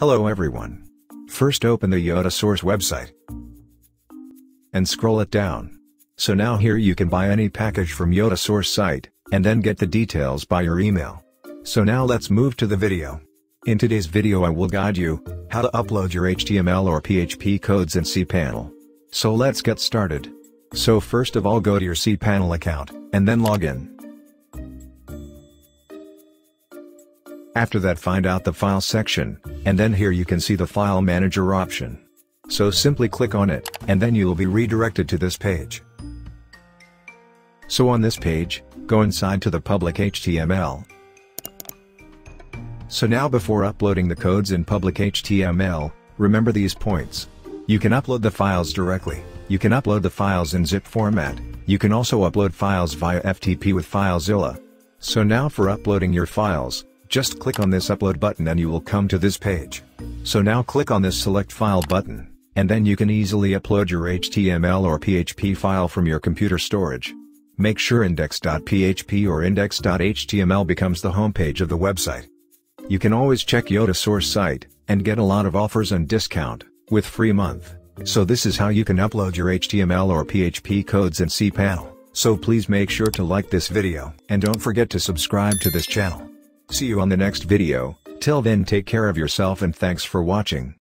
Hello everyone. First open the Yotta Source website and scroll it down. So now here you can buy any package from Yotta Source site, and then get the details by your email. So now let's move to the video. In today's video I will guide you how to upload your HTML or PHP codes in cPanel. So let's get started. So first of all go to your cPanel account, and then log in. After that find out the file section, and then here you can see the file manager option. So simply click on it, and then you will be redirected to this page. So on this page, go inside to the public HTML. So now before uploading the codes in public HTML, remember these points. You can upload the files directly, you can upload the files in zip format, you can also upload files via FTP with FileZilla. So now for uploading your files, just click on this upload button and you will come to this page. So now click on this select file button, and then you can easily upload your HTML or PHP file from your computer storage. Make sure index.php or index.html becomes the homepage of the website. You can always check Yotta Source site, and get a lot of offers and discount, with free month. So this is how you can upload your HTML or PHP codes in cPanel, so please make sure to like this video, and don't forget to subscribe to this channel. See you on the next video, till then take care of yourself and thanks for watching.